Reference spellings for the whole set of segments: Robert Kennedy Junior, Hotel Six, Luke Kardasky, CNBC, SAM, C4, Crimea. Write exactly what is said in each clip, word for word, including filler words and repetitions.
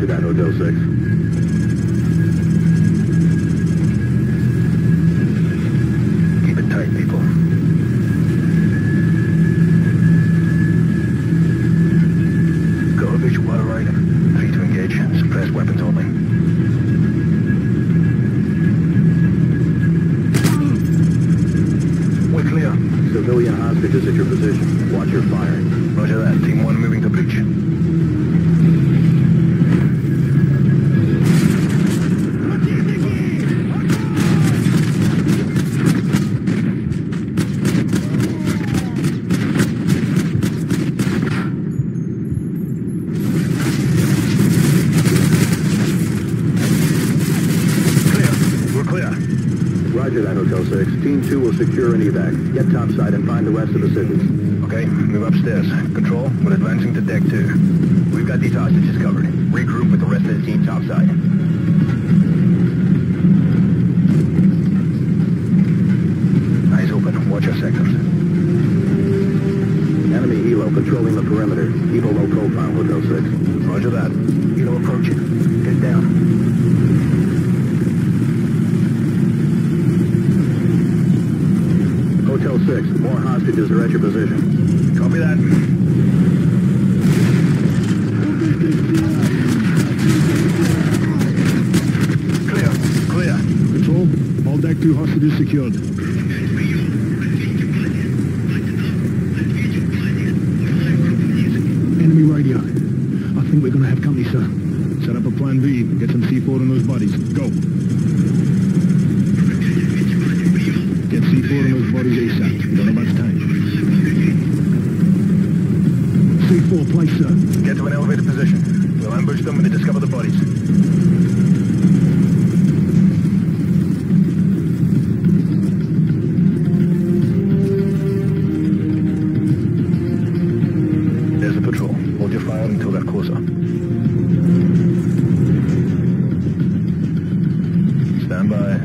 Roger that, Hotel Six. Team two will secure an evac. Get topside and find the rest of the civvies. Okay, move upstairs. Control, we're advancing to deck two. We've got these hostages covered. Regroup with the rest of the team topside. Eyes open. Watch our sectors. Enemy E L O controlling the perimeter. E L O low profile, Hotel Six. Roger that. E L O approaching. Get down. Hotel Six, more hostages are at your position. Copy that. Clear, clear. Control, all deck two hostages secured. Enemy radio. I think we're going to have company, sir. Set up a plan B, get some C four on those bodies. Go. Get C four on those bodies ASAP. We don't have much time. C four, place, sir. Get to an elevated position. We'll ambush them when they discover the bodies. There's the patrol. Hold your fire until they're closer. Stand by.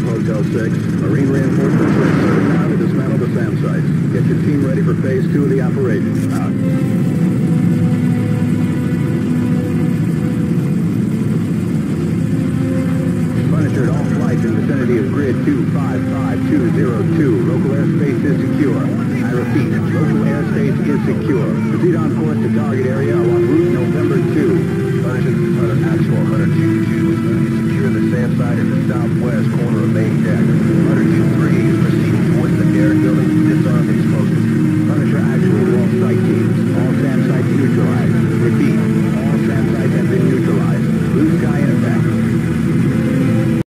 Hotel Six, Marine reinforcements are now to dismantle the SAM site. Get your team ready for phase two of the operation. Out.